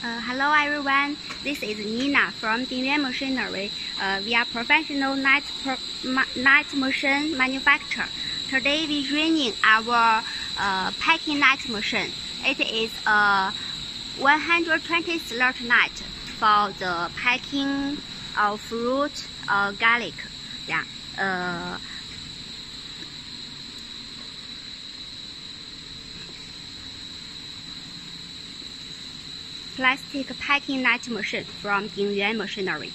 Hello everyone, this is Nina from Dingyuan Machinery. We are professional night machine manufacturer. Today we are running our packing night machine. It is a 120 slot night for the packing of fruit or garlic. Yeah. Plastic packing night machine from Dingyuan Machinery.